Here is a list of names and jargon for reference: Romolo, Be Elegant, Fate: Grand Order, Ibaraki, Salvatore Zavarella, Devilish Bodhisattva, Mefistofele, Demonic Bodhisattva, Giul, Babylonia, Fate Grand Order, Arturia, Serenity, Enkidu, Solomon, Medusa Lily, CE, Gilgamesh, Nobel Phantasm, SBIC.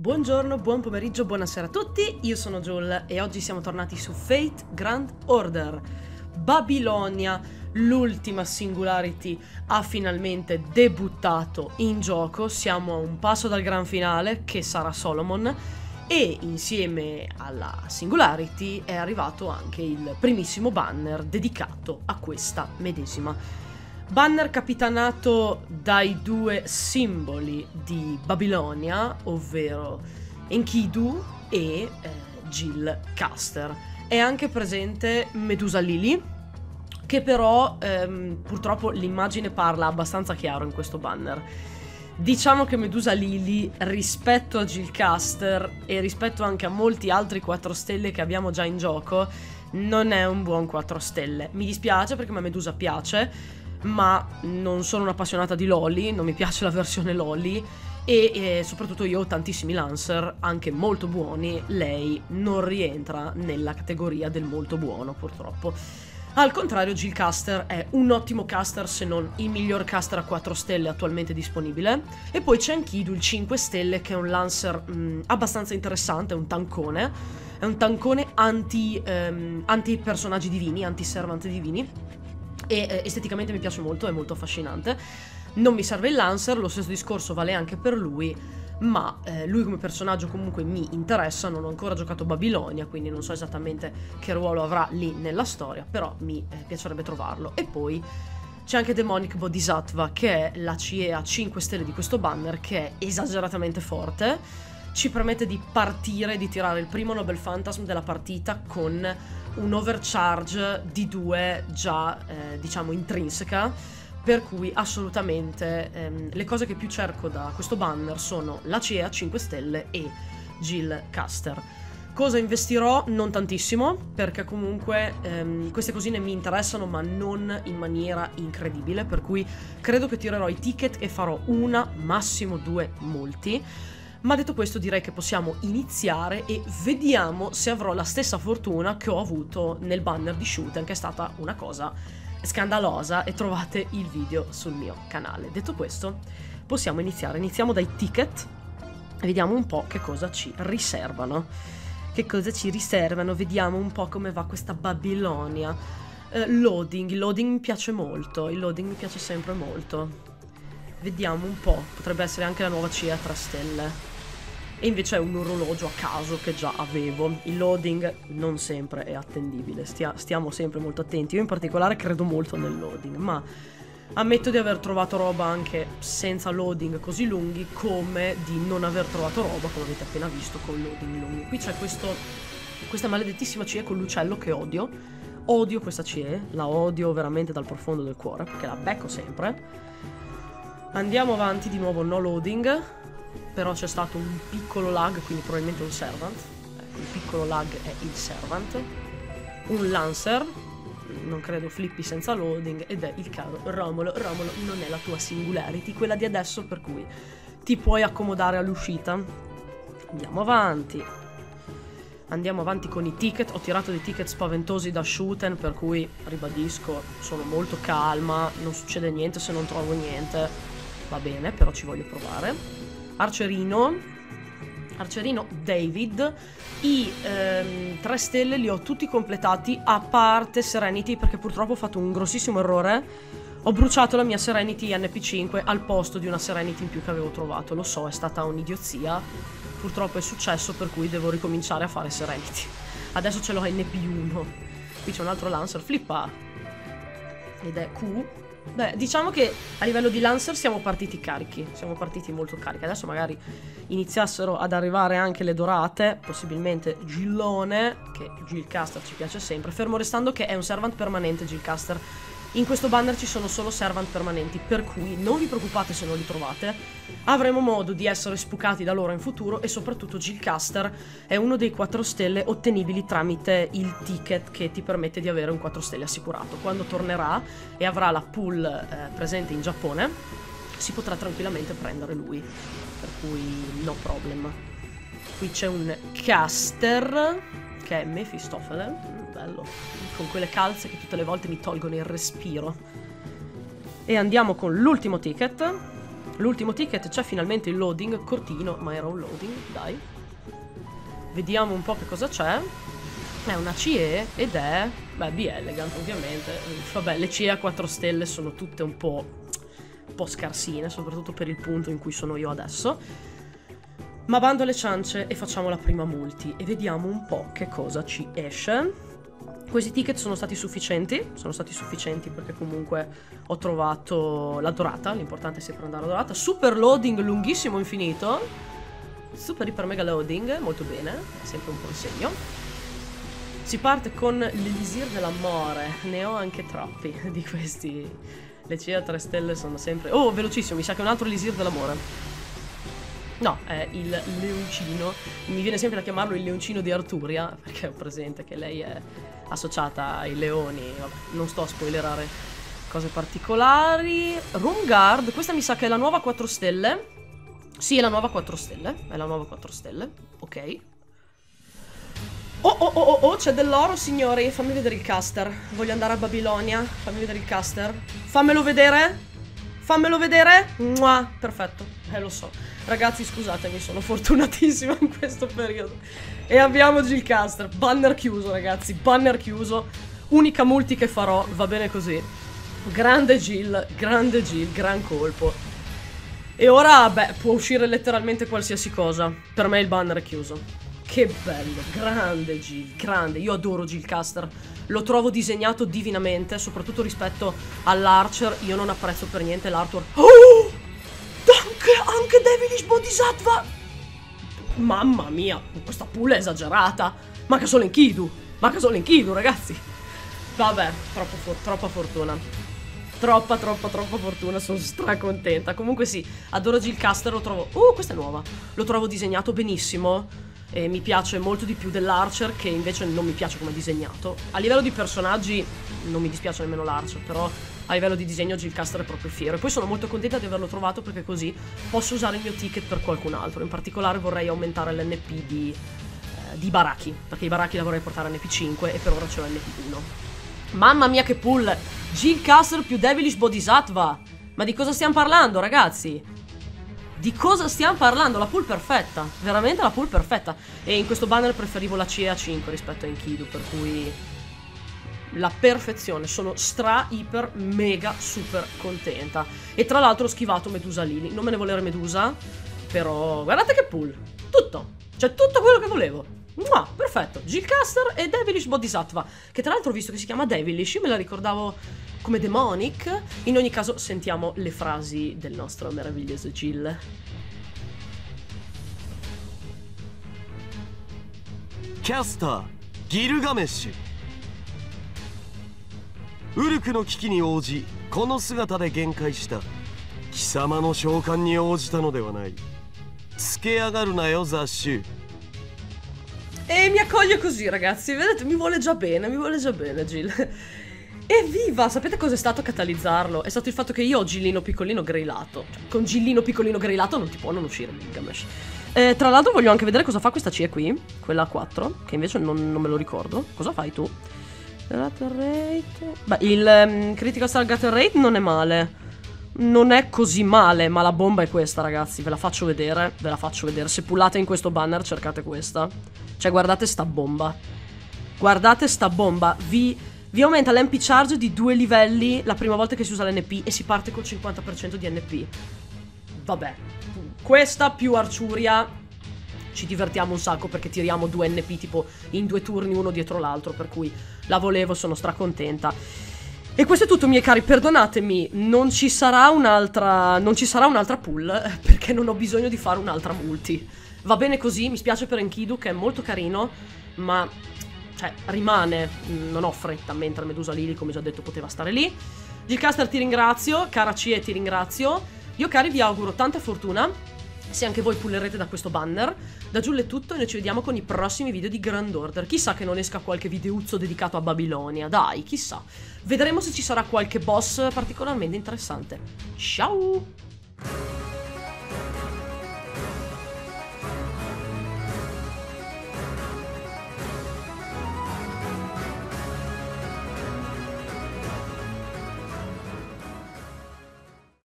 Buongiorno, buon pomeriggio, buonasera a tutti, io sono Jul e oggi siamo tornati su Fate Grand Order. Babylonia, l'ultima Singularity, ha finalmente debuttato in gioco, siamo a un passo dal gran finale che sarà Solomon e insieme alla Singularity è arrivato anche il primissimo banner dedicato a questa medesima. Banner capitanato dai due simboli di Babilonia, ovvero Enkidu e Gil Caster. È anche presente Medusa Lily, che però purtroppo l'immagine parla abbastanza chiaro in questo banner. Diciamo che Medusa Lily, rispetto a Gil Caster e rispetto anche a molti altri 4 stelle che abbiamo già in gioco, non è un buon 4 stelle. Mi dispiace perché a Medusa piace, ma non sono un'appassionata di Loli, non mi piace la versione Loli e soprattutto io ho tantissimi Lancer, anche molto buoni, lei non rientra nella categoria del molto buono purtroppo. Al contrario Gil Caster è un ottimo caster, se non il miglior caster a 4 stelle attualmente disponibile, e poi c'è Enkidu il 5 stelle che è un Lancer abbastanza interessante, è un tancone anti personaggi divini, anti servant divini. E esteticamente mi piace molto, è molto affascinante. Non mi serve il Lancer, lo stesso discorso vale anche per lui, ma lui come personaggio comunque mi interessa. Non ho ancora giocato Babilonia, quindi non so esattamente che ruolo avrà lì nella storia, però mi piacerebbe trovarlo. E poi c'è anche Demonic Bodhisattva, che è la CE a 5 stelle di questo banner, che è esageratamente forte. Ci permette di partire, di tirare il primo Nobel Phantasm della partita con un overcharge di 2 già, diciamo, intrinseca, per cui assolutamente le cose che più cerco da questo banner sono la CE a 5 stelle e Gil Caster. Cosa investirò? Non tantissimo, perché comunque queste cosine mi interessano, ma non in maniera incredibile, per cui credo che tirerò i ticket e farò una, massimo 2 molti. Ma detto questo direi che possiamo iniziare e vediamo se avrò la stessa fortuna che ho avuto nel banner di Shooten, che è stata una cosa scandalosa e trovate il video sul mio canale. Detto questo possiamo iniziare, iniziamo dai ticket e vediamo un po' che cosa ci riservano. Vediamo un po' come va questa Babilonia. Il loading mi piace molto, il loading mi piace sempre molto. Vediamo un po', potrebbe essere anche la nuova CE a 3 stelle. E invece è un orologio a caso che già avevo. Il loading non sempre è attendibile, stiamo sempre molto attenti. Io in particolare credo molto nel loading, ma ammetto di aver trovato roba anche senza loading così lunghi, come di non aver trovato roba, come avete appena visto, con loading lunghi. Qui c'è questa maledettissima CE con l'uccello che odio. Odio questa CE, la odio veramente dal profondo del cuore, perché la becco sempre. Andiamo avanti, di nuovo no loading, però c'è stato un piccolo lag, quindi probabilmente un servant. Ecco, il piccolo lag è il servant. Un lancer, non credo flippi senza loading, ed è il caro Romolo. Romolo non è la tua singularity, quella di adesso, per cui ti puoi accomodare all'uscita. Andiamo avanti. Andiamo avanti con i ticket. Ho tirato dei ticket spaventosi da Shooten, per cui ribadisco, sono molto calma, non succede niente se non trovo niente. Va bene, però ci voglio provare. Arcerino David. I 3 stelle li ho tutti completati, a parte Serenity, perché purtroppo ho fatto un grossissimo errore. Ho bruciato la mia Serenity NP5 al posto di una Serenity in più che avevo trovato. Lo so, è stata un'idiozia. Purtroppo è successo, per cui devo ricominciare a fare Serenity. Adesso ce l'ho NP1. Qui c'è un altro Lancer, flippa. Ed è Q. Beh, diciamo che a livello di Lancer siamo partiti carichi, siamo partiti molto carichi. Adesso magari iniziassero ad arrivare anche le dorate, possibilmente Gillone, che Gil Caster ci piace sempre, fermo restando che è un servant permanente Gil Caster. In questo banner ci sono solo servant permanenti, per cui non vi preoccupate se non li trovate, avremo modo di essere spucati da loro in futuro. E soprattutto Gil Caster è uno dei 4 stelle ottenibili tramite il ticket, che ti permette di avere un 4 stelle assicurato. Quando tornerà e avrà la pool presente in Giappone, si potrà tranquillamente prendere lui, per cui no problem. Qui c'è un caster che è Mefistofele, bello, con quelle calze che tutte le volte mi tolgono il respiro. E andiamo con l'ultimo ticket, L'ultimo ticket c'è finalmente il loading, cortino, ma era un loading, dai. Vediamo un po' che cosa c'è. È una CE ed è... beh, Be Elegant ovviamente. Vabbè, le CE a 4 stelle sono tutte un po' scarsine, soprattutto per il punto in cui sono io adesso. Ma bando alle ciance e facciamo la prima multi e vediamo un po' che cosa ci esce. Questi ticket sono stati sufficienti perché comunque ho trovato la dorata, l'importante è sempre andare alla dorata. Super loading lunghissimo infinito, super iper mega loading, molto bene, sempre un buon segno. Si parte con l'elisir dell'amore, ne ho anche troppi di questi, le CE a 3 stelle sono sempre... Oh, velocissimo, mi sa che è un altro elisir dell'amore. No, è il leoncino, mi viene sempre da chiamarlo il leoncino di Arturia, perché ho presente che lei è associata ai leoni, non sto a spoilerare cose particolari. Room Guard, questa mi sa che è la nuova 4 stelle, sì è la nuova 4 stelle, è la nuova 4 stelle, ok. Oh, c'è dell'oro signori, fammi vedere il caster, voglio andare a Babilonia, fammi vedere il caster, fammelo vedere! Fammelo vedere! Mua, perfetto, lo so. Ragazzi, scusatemi, sono fortunatissima in questo periodo. E abbiamo Gilcaster. Banner chiuso, ragazzi, banner chiuso. Unica multi che farò, va bene così. Grande Gil, gran colpo. E ora, beh, può uscire letteralmente qualsiasi cosa. Per me il banner è chiuso. Che bello, grande Gil, grande. Io adoro Gilcaster. Lo trovo disegnato divinamente, soprattutto rispetto all'Archer. Io non apprezzo per niente l'Arthur. Oh! Anche Demonic Bodhisattva! Mamma mia, questa pull è esagerata. Manca solo Enkidu. Manca solo Enkidu, ragazzi. Vabbè, troppa fortuna. Troppa fortuna, sono stracontenta. Comunque sì, adoro Gilcaster, lo trovo... questa è nuova. Lo trovo disegnato benissimo. E mi piace molto di più dell'Archer, che invece non mi piace come è disegnato. A livello di personaggi non mi dispiace nemmeno l'Archer, però a livello di disegno Gilcaster è proprio fiero. E poi sono molto contenta di averlo trovato perché così posso usare il mio ticket per qualcun altro. In particolare vorrei aumentare l'NP di Ibaraki, perché Ibaraki la vorrei portare a NP5 e per ora c'è l'NP1. Mamma mia che pull! Gilcaster più Devilish Bodhisattva! Ma di cosa stiamo parlando ragazzi? Di cosa stiamo parlando? La pull perfetta. Veramente la pull perfetta. E in questo banner preferivo la CE a 5 rispetto a Enkidu, per cui la perfezione. Sono stra, iper, mega, super contenta. E tra l'altro ho schivato Medusa Lily. Non me ne volere Medusa, però guardate che pull. Tutto. Cioè tutto quello che volevo. Mua, perfetto. Gilcaster e Devilish Bodhisattva, che tra l'altro ho visto che si chiama Devilish, me la ricordavo... come Demonic. In ogni caso sentiamo le frasi del nostro meraviglioso Gil. Caster Gilgamesh. Uruk no kiki ni ooji, kono sugata de genkai shita. Kisama no shoukan ni oojita no dewa nai. Tsukeagaru na yo Zashu. E mi accoglie così, ragazzi. Vedete, mi vuole già bene Gil. Evviva! Sapete cosa è stato a catalizzarlo? È stato il fatto che io ho Gillino piccolino grailato. Cioè, con Gillino piccolino grailato non ti può non uscire Gilgamesh. Tra l'altro voglio anche vedere cosa fa questa CE qui, quella a 4, che invece non me lo ricordo. Cosa fai tu? Gutter rate... Beh, il critical star gutter rate non è male. Non è così male, ma la bomba è questa, ragazzi. Ve la faccio vedere, ve la faccio vedere. Se pullate in questo banner cercate questa. Cioè, guardate sta bomba. Guardate sta bomba. Vi aumenta l'NP charge di 2 livelli la prima volta che si usa l'NP e si parte col 50% di NP. Vabbè, questa più Arciuria ci divertiamo un sacco perché tiriamo 2 NP tipo in 2 turni uno dietro l'altro, per cui la volevo, sono stracontenta. E questo è tutto miei cari, perdonatemi, non ci sarà un'altra pull perché non ho bisogno di fare un'altra multi. Va bene così, mi spiace per Enkidu che è molto carino, ma... cioè, rimane, non ho fretta, mentre Medusa Lily, come già detto, poteva stare lì. Gilcaster ti ringrazio, cara CE ti ringrazio. Io cari vi auguro tanta fortuna, se anche voi pullerete da questo banner. Da Giulle è tutto e noi ci vediamo con i prossimi video di Grand Order. Chissà che non esca qualche videuzzo dedicato a Babilonia, dai, chissà. Vedremo se ci sarà qualche boss particolarmente interessante. Ciao!